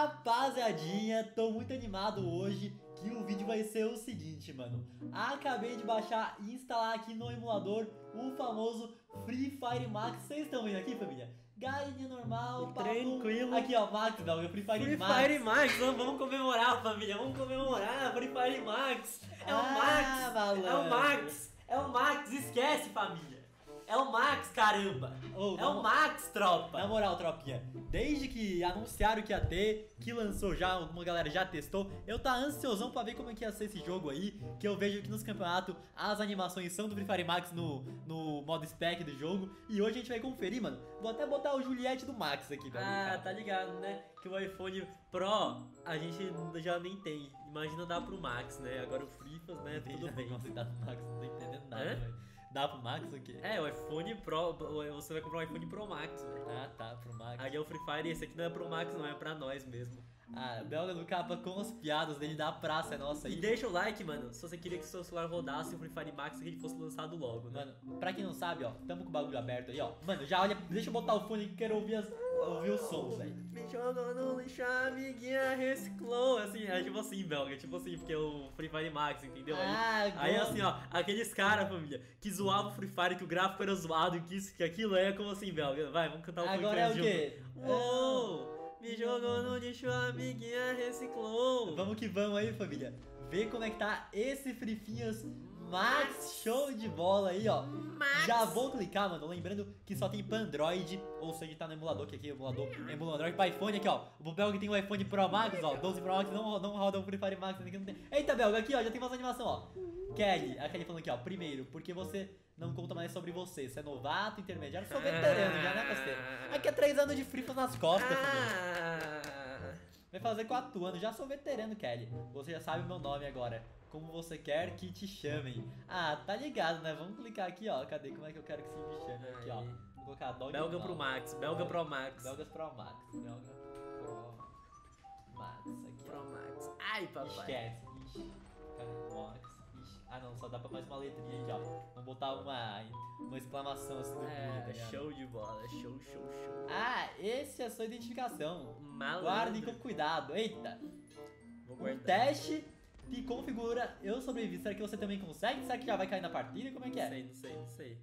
Rapaziadinha, tô muito animado hoje que o vídeo vai ser o seguinte, mano. Acabei de baixar e instalar aqui no emulador o famoso Free Fire Max. Vocês estão vendo aqui, família? Galinha normal, papo. Tranquilo. Aqui, ó, Max, não, Free Fire Max. Free Fire Max, vamos comemorar, família, vamos comemorar. Free Fire Max, é o Max, malandro. É o Max, é o Max, esquece, família. É o Max, caramba! Oh, é o Max, tropa! Na moral, tropinha, desde que anunciaram que ia ter, que lançou já, alguma galera já testou, eu tá ansiosão pra ver como é que ia ser esse jogo aí, que eu vejo que nos campeonatos as animações são do Free Fire Max no modo spec do jogo, e hoje a gente vai conferir, mano. Vou até botar o Juliette do Max aqui, pra mim, cara. Tá ligado, né? Que o iPhone Pro a gente já nem tem. Imagina dar pro Max, né? Agora o Frifas, né? Tudo já, bem. Nossa, dá pro Max, não tô entendendo nada, velho. Dá pro Max o quê? É, o iPhone Pro, você vai comprar um iPhone Pro Max, velho. Ah, tá, Pro Max. Aí é o Free Fire, esse aqui não é Pro Max, não, é pra nós mesmo. Ah, Belga do Capa com as piadas dele da praça, nossa. E deixa o like, mano, se você queria que o seu celular rodasse o Free Fire Max, que ele fosse lançado logo, né? Mano, pra quem não sabe, ó, tamo com o bagulho aberto aí, ó. Mano, já olha, deixa eu botar o fone que quero ouvir ouvir os sons, velho. Me joga no lixo, amiguinha, reciclou. Assim, é tipo assim, Belga, tipo assim, porque é o Free Fire Max, entendeu? Aí assim, ó, aqueles caras, família, que zoavam o Free Fire, que o gráfico era zoado, que isso, que aquilo, é como assim, Belga. Vai, vamos cantar o Free Fire junto. Agora é o quê? Uou! Me jogou no lixo, amiguinha, reciclou. Vamos que vamos aí, família. Vê como é que tá esse Frifinhas Max, show de bola aí, ó. Max. Já vou clicar, mano. Lembrando que só tem pra Android, ou seja, tá no emulador, que aqui é emulador Android pra iPhone, aqui, ó. O Belga tem o iPhone Pro Max, ó, 12 Pro Max, não roda o Free Fire Max, não tem. Eita, Belga, aqui, ó, já tem umas animação, ó. Kelly, a Kelly falando aqui, ó, primeiro, porque você não conta mais sobre você. Você é novato, intermediário, sou veterano já, né, parceiro? Aqui é 3 anos de fripas nas costas, família. Vai fazer 4 anos, já sou veterano, Kelly. Você já sabe o meu nome agora. Como você quer que te chamem. Ah, tá ligado, né? Vamos clicar aqui, ó. Cadê? Como é que eu quero que se me chame? Aqui, ó. Vou colocar Dog Belga Pro Max, Belga Pro Max. Belgas Pro Max, Belga Pro Max. Aqui, ó. Pro Max. Ai, papai. Esquece, ixi. Cadê o Max? Ah não, só dá pra mais uma letrinha aqui, ó. Vamos botar uma exclamação assim no meio. Show de bola, show, show, show. Ah, esse é a sua identificação. Malandro. Guardem com cuidado, eita. Vou guardar. Um teste que configura eu sobrevivi. Será que você também consegue? Será que já vai cair na partida? Como é que é? Não sei, não sei, não sei.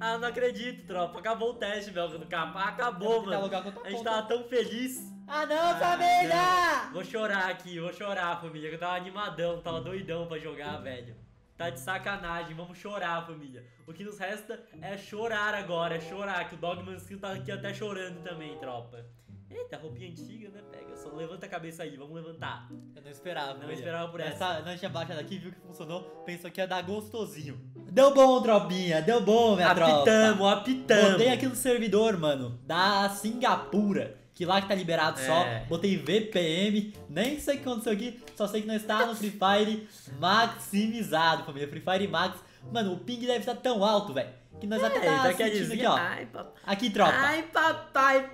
Ah, não acredito, tropa. Acabou o teste, Belga do Capa. Acabou, mano. A gente tava tão feliz. Ah não, família! Não. Vou chorar aqui, vou chorar, família. Eu tava animadão, tava doidão pra jogar, velho. Tá de sacanagem, vamos chorar, família. O que nos resta é chorar agora, é chorar, que o Dogman tá aqui até chorando também, tropa. Eita, roupinha antiga, né? Pega, só levanta a cabeça aí, vamos levantar. Eu não esperava, não esperava por essa. Não tinha baixado aqui, viu que funcionou, pensou que ia dar gostosinho. Deu bom, tropinha, deu bom, minha tropa. Apitamos, apitamos. Botei aqui no servidor, mano, da Singapura. Que lá que tá liberado só, botei VPN, nem sei o que aconteceu aqui, só sei que nós tá no Free Fire maximizado, família, Free Fire Max. Mano, o ping deve estar tão alto, velho, que nós até tá sentindo aqui, ó. Ai, aqui, tropa. Ai, papai,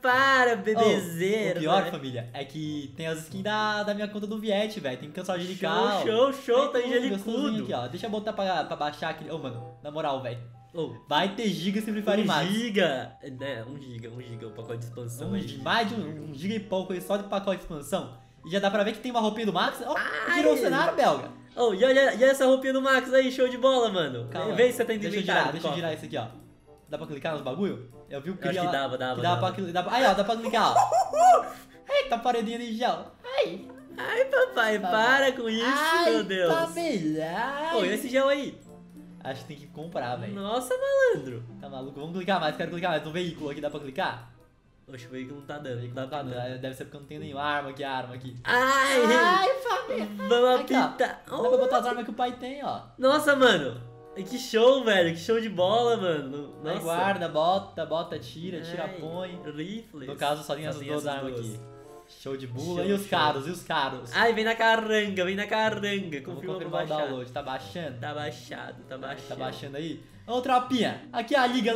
para, bebezeiro. O pior, véio, família, é que tem as skins da minha conta do Viet, velho, tem que cancelar o Angelical. Show, tá Angelicudo. Aqui, ó, deixa eu botar pra baixar aqui, ô, mano, na moral, velho. Oh, vai ter giga esse Free Fire Max. Giga, né? 1 giga, o pacote de expansão. Mais de 1 giga e pouco aí só de pacote de expansão. E já dá pra ver que tem uma roupinha do Max. Ó, oh, girou o cenário, Belga. Oh, e essa roupinha do Max aí, show de bola, mano. Calma, vê se você tá indo inventário. Deixa eu girar esse aqui, ó. Dá pra clicar nos bagulho? Eu vi o que lá, dava. Aí, ó, dá pra clicar, ó. Eita, paredinha de gel. Ai, ai, papai, para com isso, ai, meu Deus. Familiar. Pô, e esse gel aí? Acho que tem que comprar, velho. Nossa, malandro. Tá maluco? Vamos clicar mais, quero clicar mais. No veículo aqui, dá pra clicar? Oxe, o veículo não tá dando. Não tá dando. Deve ser porque eu não tenho nenhuma arma aqui. Ai, família. Vamos apitar. Dá pra botar as armas que o pai tem, ó. Nossa, mano. Que show, velho. Que show de bola, mano. Nossa. Aí guarda, bota, tira, põe. Rifles. No caso, só tem essas duas armas aqui. Show de bula. Show, e os caros. Ai, vem na caranga. Confirma o download. Tá baixando? Tá baixado. Tá baixando aí? Ô, tropinha, aqui é a liga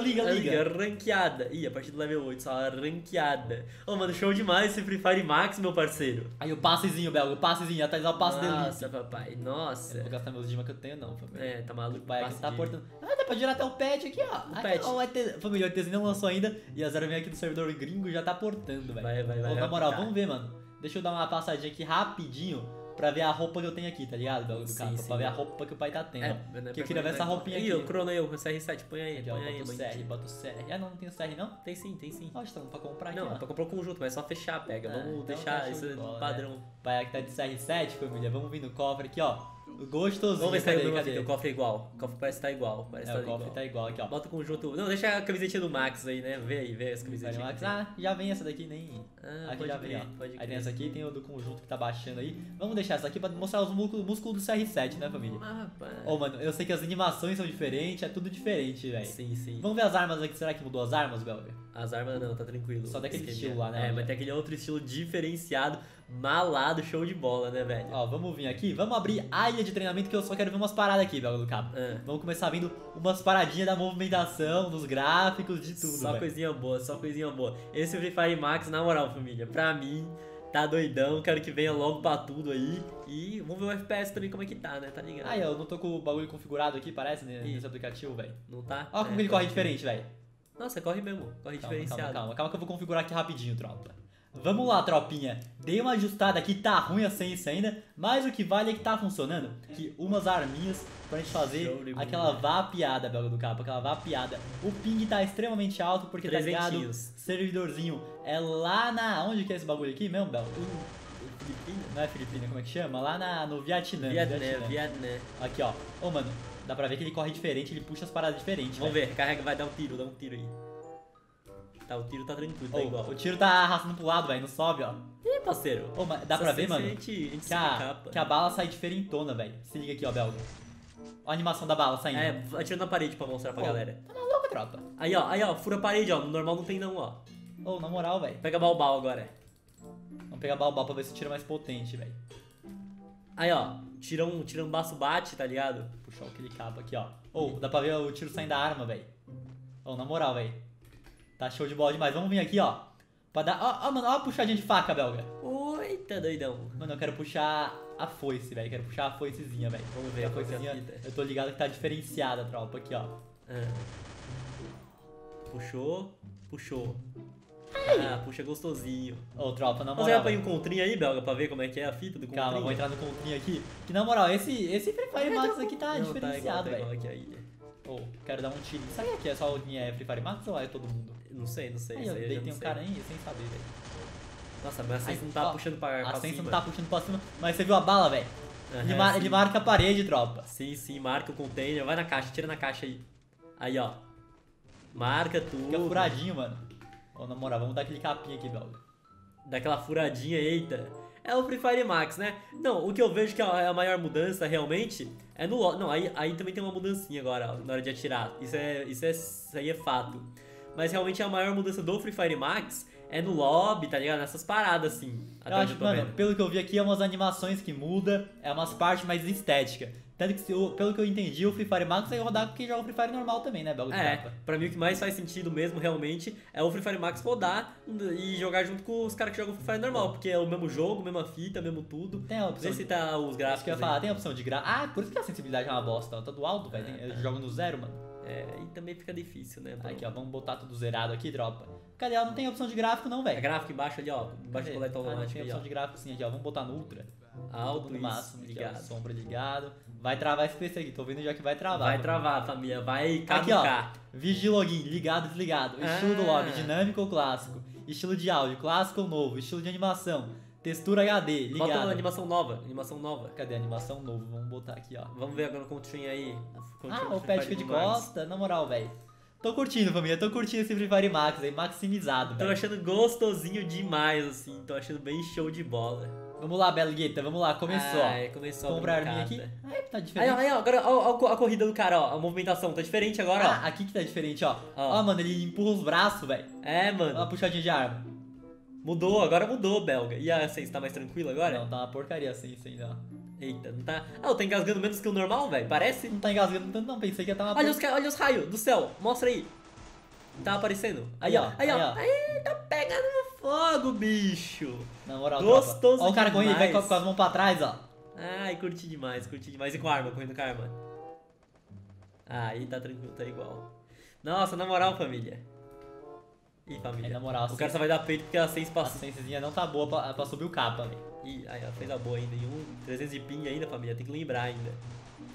ranqueada. Ih, a partir do level 8, só ranqueada. Ô, mano, show demais esse Free Fire Max, meu parceiro. Aí o passezinho, Belga, o passezinho, atualizar o passe dele. Nossa, papai, nossa. Eu não vou gastar meus dimas que eu tenho, não, família. É, tá maluco, pai, tá portando. Ah, dá pra gerar até o patch aqui, ó. O patch. Ó, família, o ETzinho não lançou ainda e a Zero vem aqui do servidor gringo e já tá portando, velho. Vai. Na moral, vamos ver, mano. Deixa eu dar uma passadinha aqui rapidinho pra ver a roupa que eu tenho aqui, tá ligado? Pra ver a roupa que o pai tá tendo. Que eu queria ver essa roupinha aqui. Ih, o Crono aí, o CR7, põe aí. Aqui, ó, põe aí, bota o CR. Ah, não tem o CR, não? Tem sim, tem sim. Ó, estamos pra comprar aqui. Não, ó, pra comprar o conjunto, mas é só fechar, pega. Vamos deixar isso no padrão. Né? Pai, aqui tá de CR7, família. Vamos vir no cofre aqui, ó. Gostosinho. Vamos ver se tá igual. O cofre é igual. O cofre parece que tá igual. Parece o cofre tá igual aqui, ó. Bota o conjunto. Não, deixa a camisetinha do Max aí, né? Vê aí, vê as camisetinhas. Max. Ah, já vem essa daqui, nem. Ah, aqui já vem, ó. Aí tem essa aqui, tem o do conjunto que tá baixando aí. Vamos deixar essa aqui pra mostrar os músculos do CR7, né, família? Ah, rapaz. Ô, mano, eu sei que as animações são diferentes, é tudo diferente, velho. Sim, sim. Vamos ver as armas aqui. Será que mudou as armas, Belga? As armas não, tá tranquilo. Só daquele estilo lá, né? É, mas tem aquele outro estilo diferenciado, malado, show de bola, né, velho? Ó, vamos vir aqui, vamos abrir a ilha de treinamento que eu só quero ver umas paradas aqui, Belga do Cabo. Vamos começar vendo umas paradinhas da movimentação, dos gráficos, de tudo. Só coisinha boa, só coisinha boa. Esse Free Fire Max, na moral, família, pra mim, tá doidão, quero que venha logo pra tudo aí. E vamos ver o FPS também como é que tá, né? Tá ligado? Ah, eu não tô com o bagulho configurado aqui, parece, né? Nesse aplicativo, velho. Não tá? Ó como ele corre diferente, velho. Nossa, corre mesmo, corre diferenciado. Calma que eu vou configurar aqui rapidinho, tropa. Vamos lá, tropinha. Dei uma ajustada aqui, tá ruim assim isso ainda, mas o que vale é que tá funcionando. Aqui, umas arminhas pra gente fazer aquela vapeada, Belga do Cabo, aquela vapeada. O ping tá extremamente alto porque tá ligado, servidorzinho é lá na... Onde que é esse bagulho aqui mesmo, Belga? Não é Filipina, como é que chama? Lá no Vietnã. Vietnã. Aqui, ó. Ô, mano. Dá pra ver que ele corre diferente, ele puxa as paradas diferentes. Vamos ver, carrega, vai dar um tiro, aí. Tá, o tiro tá tranquilo, tá igual. O tiro tá arrastando pro lado, velho, não sobe, ó. Ih, parceiro. Ô, dá pra ver, mano, que a bala sai diferentona, velho. Se liga aqui, ó, Belga. Ó a animação da bala saindo. É, atirando na parede pra mostrar pra galera. Tá maluco, tropa. Aí, ó, fura a parede, ó. No normal não tem não, ó. Ô, na moral, velho. Pega balbal agora. Vamos pegar balbal pra ver se o tiro é mais potente, velho. Aí, ó. Tira um baço bate, tá ligado? Puxar aquele cabo aqui, ó. Dá pra ver o tiro saindo da arma, velho. Na moral, velho. Tá show de bola demais. Vamos vir aqui, ó. Pra dar... Ó, mano, ó a puxadinha de faca, Belga. Eita, doidão. Mano, eu quero puxar a foice, velho. Quero puxar a foicezinha, velho. Vamos ver a foicezinha. Eu tô ligado que tá diferenciada a tropa aqui, ó. Puxou. Ah, puxa gostosinho. Ô, tropa, na moral. Você vai apanhar um contrinho aí, Belga, pra ver como é que é a fita do contrinho? Calma, vou entrar no contrinho aqui. Que na moral, esse Free Fire Max aqui tá diferenciado, velho. Quero dar um tiro. Sabe que é só o Free Fire Max ou é todo mundo? Não sei. Tem um cara aí sem saber, velho. Nossa, mas a Sense não tá puxando pra cima. A Sense não tá puxando pra cima, mas você viu a bala, velho? Ele marca a parede, tropa. Sim, marca o container. Vai na caixa, tira na caixa aí. Aí, ó. Marca tudo. Fica furadinho, mano. Na moral, vamos dar aquele capinha aqui, Belga. Dá aquela furadinha, eita. É o Free Fire Max, né? Não, o que eu vejo que é a maior mudança realmente é no LoL. Não, aí também tem uma mudancinha agora, ó, na hora de atirar. Isso aí é fato. Mas realmente a maior mudança do Free Fire Max é no lobby, tá ligado? Nessas paradas, assim. Eu acho, mano, pelo que eu vi aqui, é umas animações que mudam, é umas partes mais estéticas. Tanto que, pelo que eu entendi, o Free Fire Max vai rodar com quem joga o Free Fire normal também, né, Belga? Pra mim o que mais faz sentido mesmo, realmente, é o Free Fire Max rodar e jogar junto com os caras que jogam o Free Fire normal, porque é o mesmo jogo, mesma fita, mesmo tudo. Tem a opção. Vê se tá os gráficos. Que eu ia falar, tem a opção de gráfico. Ah, por isso que a sensibilidade é uma bosta, tá do alto, velho. Eles jogam no zero, mano. E também fica difícil, né? Aqui, ó, vamos botar tudo zerado aqui, tropa. Cadê? Não tem opção de gráfico não, velho. É gráfico embaixo ali, ó. Embaixo do coleta automático. Tem opção de gráfico sim aqui, ó. Vamos botar no ultra. Alto, no máximo, ligado. Aqui, ó, sombra ligado. Vai travar esse PC aqui. Tô vendo já que vai travar. Vai travar, família. Vai caducar. Aqui, ó. Vídeo de login. Ligado, desligado. Estilo do log. Dinâmico ou clássico? Estilo de áudio. Clássico ou novo? Estilo de animação. Textura HD. Ligado. Bota uma animação nova. Cadê a animação nova? Vamos botar aqui, ó. Vamos ver agora o continho aí. O pé de costa. Na moral, velho. Tô curtindo, família. Tô curtindo esse Free Fire Max aí, maximizado, velho. Tô achando gostosinho demais, assim. Tô achando bem show de bola. Vamos lá, Belgueta, vamos lá, começou. Começou. Comprar a arminha aqui. Tá diferente. Aí, ó, agora ó, a corrida do cara, ó. A movimentação tá diferente agora, ó. Aqui que tá diferente, ó. Ó, mano, ele empurra os braços, velho. Mano. Ó, a puxadinha de arma. Mudou, agora mudou, Belga. E a Sense tá mais tranquila agora? Não, tá uma porcaria a Sense ainda, ó. Eita, não tá... Ah, eu tô engasgando menos que o normal, velho, parece? Não tá engasgando tanto, não, pensei que ia estar uma... olha os raios do céu, mostra aí. Tá aparecendo. Aí, ó. Aí, ó. Aí, tá pegando fogo, bicho. Na moral, gostoso. Ó o cara correndo, vai com as mãos pra trás, ó. Ai, curti demais, curti demais. E com a arma, correndo com a arma. Aí, tá tranquilo, tá igual. Nossa, na moral, família. Ih, família. É, na moral, o cara só vai dar peito porque a sense passou. A sensezinha não tá boa pra subir o capa, velho. Ih, aí, ó, fez a boa ainda. E 300 de ping ainda, família. Tem que lembrar ainda.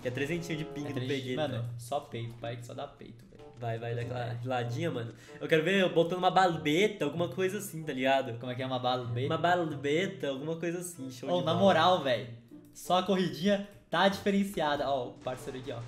Que é 300 de ping do peguei, mano. Né? Só peito, pai, que só dá peito, velho. Vai, daquela ladinha, mano. Eu quero ver eu botando uma balbeta, alguma coisa assim, tá ligado? Como é que é uma balbeta? Uma balbeta, alguma coisa assim, show de bola. Na moral, velho, só a corridinha tá diferenciada. Ó, o parceiro aqui, ó.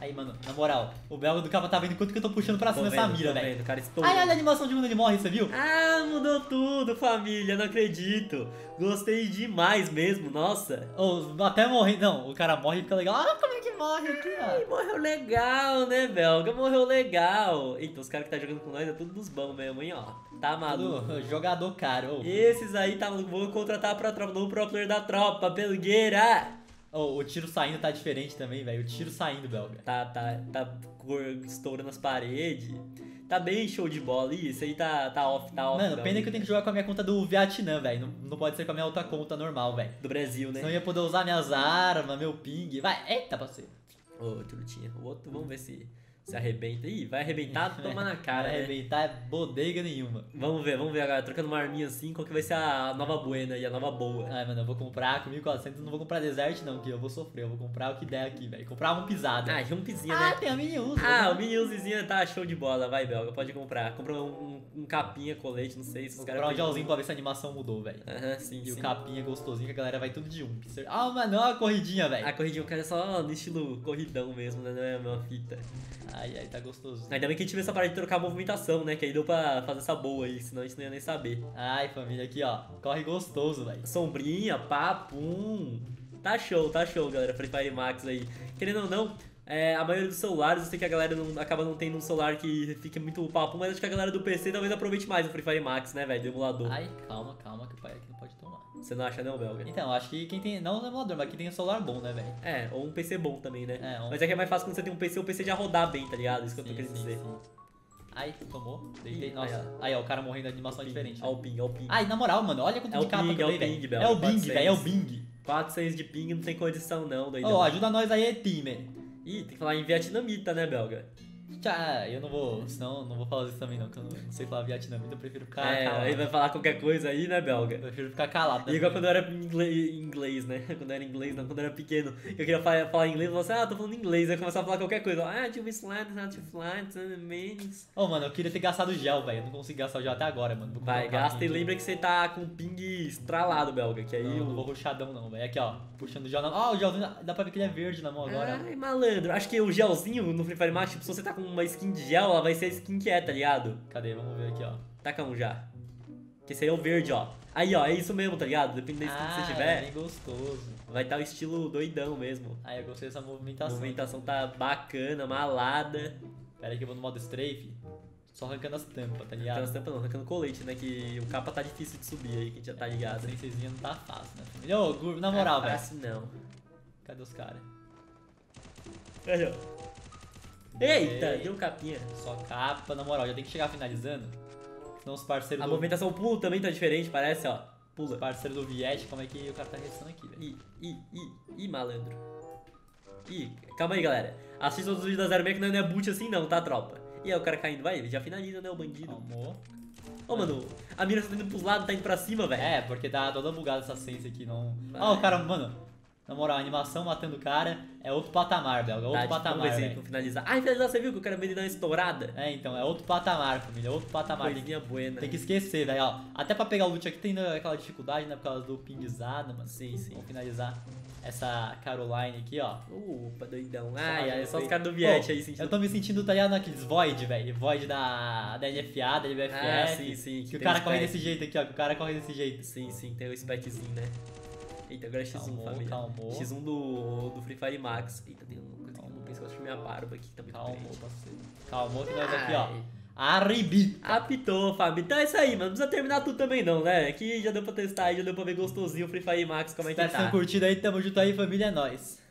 Aí, mano, na moral, o belga do capa tá vendo quanto que eu tô puxando pra cima essa mira, velho. Ai, olha a animação de quando ele morre, você viu? Ah, mudou tudo, família, não acredito. Gostei demais mesmo, nossa. Oh, até morrer, não, o cara morre e fica legal. Ah, como é que morre aqui, ó? Ai, morreu legal, né, belga? Morreu legal. Eita, os caras que tá jogando com nós é tudo dos bons mesmo, hein, ó. Tá maluco. Jogador caro. Esses aí tá maluco, vou contratar pra tropa, novo pro player da tropa, Belgueira. Oh, o tiro saindo tá diferente também, velho. O tiro saindo, belga. Tá estourando as paredes. Tá bem show de bola. Ih, isso aí tá off. Mano, pena que eu tenho que jogar com a minha conta do Vietnã, velho. Não pode ser com a minha outra conta normal, velho. Do Brasil, né? Senão eu ia poder usar minhas armas, meu ping. Vai, eita, parceiro. Ô, trutinha. O outro, vamos ver se arrebenta. Ih, vai arrebentar, toma na cara, vai arrebentar, né? É bodega nenhuma. Vamos ver agora, trocando uma arminha assim, qual que vai ser a nova buena e a nova boa. Ai, mano, eu vou comprar com 1.400, não vou comprar desert não, que eu vou sofrer, eu vou comprar o que der aqui, velho. Comprar uma pisada. Ah, jumpzinha, né? Ah, tem a mini use. Ah, o mini usezinha tá show de bola, vai, belga, pode comprar. Comprar um capinha, colete, não sei se os caras... Comprar um gelzinho pra ver se a animação mudou, velho. Aham, sim, e sim. O capinha gostosinho que a galera vai tudo de um. Ah, mano, a corridinha, velho. A corridinha, o cara é só no estilo corridão mesmo, né? Não é a mesma fita. Ai, ai, tá gostoso. Ainda bem que a gente teve essa parada de trocar a movimentação, né? Que aí deu pra fazer essa boa aí, senão a gente não ia nem saber. Ai, família, aqui, ó. Corre gostoso, velho. Sombrinha, papum. Tá show, galera. Free Fire Max aí. Querendo ou não, a maioria dos celulares, eu sei que a galera acaba não tendo um celular que fica muito papum, mas acho que a galera do PC talvez aproveite mais o Free Fire Max, né, velho? Do emulador. Ai, calma, que o pai aqui não pode tomar. Você não acha não, belga? Então, acho que quem tem... Não o emulador, mas quem tem um celular bom, né, velho? É, ou um PC bom também, né? É, mas é que é mais fácil quando você tem um PC já rodar bem, tá ligado? Isso que eu tô querendo dizer. Sim. Ai, tomou. Deitei. Nossa. Aí, ó, o cara morrendo de animação diferente. Ó, o ping, ó, o ping. Ai, na moral, mano, olha quanto de capa que eu dei, velho. É o ping, velho, é o ping. 400 de ping não tem condição não, doidão. Ó, ajuda nós aí, time. Ih, tem que falar em vietnamita, né, belga? Ah, eu não vou, senão não vou falar isso também não, que eu não sei falar vietnamita, eu prefiro ficar calado. Aí vai falar qualquer coisa aí, né, belga? Eu prefiro ficar calado. E igual quando eu era inglês, né? Quando eu era inglês, não, quando eu era pequeno, eu queria falar inglês, eu falava assim, ah, tô falando inglês, aí eu começava a falar qualquer coisa. Ah, do slide, not to fly, means. Ô, mano, eu queria ter gastado gel, velho, eu não consegui gastar o gel até agora, mano. Vai, gasta e lembra que você tá com o ping estralado, belga, que aí... Não vou rushadão não, velho, aqui, ó, puxando o gel na mão. Ó, o gelzinho, dá pra ver que ele é verde na mão agora. Ai, malandro, acho que o gelzinho no Free Fire Max, tipo, se você tá com uma skin de gel, ela vai ser a skin que é, tá ligado? Cadê? Vamos ver aqui, ó. Taca um já. Que esse aí é o verde, ó. Aí, ó, é isso mesmo, tá ligado? Depende da skin que você tiver. É bem gostoso. Vai estar o estilo doidão mesmo. Aí, eu gostei dessa movimentação. A movimentação tá bacana, malada. Pera aí que eu vou no modo strafe. Só arrancando as tampas, tá ligado? Arrancando as tampas não, arrancando colete, né? Que o capa tá difícil de subir aí, que a gente já tá ligado. A princesinha não tá fácil, né? Ô, Gurb, na moral, velho. Fácil não. Cadê os caras? Aí, ó. Eita, deu capinha. Só capa, na moral, já tem que chegar finalizando. Senão os parceiros... movimentação pulo também tá diferente, parece, ó. Pula. Os parceiros do Viet, como é que o cara tá restando aqui, velho? Ih, malandro. Ih, calma aí, galera. Assista os vídeos da Zero Meia que não é boot assim não, tá, tropa? E aí o cara caindo, vai, já finaliza, né, o bandido. Amor. Ô, mano, a mira tá indo pros lados, tá indo pra cima, velho. É, porque tá toda bugada essa sense aqui, não... Ó, o cara, mano... Na moral, a animação matando o cara é outro patamar, belga. É outro patamar. Exemplo, finalizar. Ah, finalizar, você viu que o cara veio dar uma estourada? É, então, é outro patamar, família. É outro patamar. Coisinha buena. Tem que esquecer, velho, ó. Até pra pegar o loot aqui tem aquela dificuldade, né? Por causa do pingizado, mano. Sim. Vamos finalizar essa Caroline aqui, ó. Opa, doidão. Ai, é só os caras do Viet aí sentindo. Eu tô me sentindo, tá ligado, naqueles Void, velho. Void da NFA, da LBFS. Ah, sim. Que o cara corre desse jeito aqui, ó. Que o cara corre desse jeito. Sim, tem o speczinho, né? Eita, agora é X1, calmou, família. Calmou. X1 do Free Fire Max. Eita, tem uma coisa que eu não pensei, eu acho que minha barba aqui também. Calmou, parceiro. Calmou que nós aqui, ó. Arrebita. Apitou, Fábio. Então é isso aí, mano. Não precisa terminar tudo também não, né? Aqui já deu pra testar, já deu pra ver gostosinho o Free Fire Max como é que tá. Espero que vocês tenham curtido aí. Tamo junto aí, família. É nóis.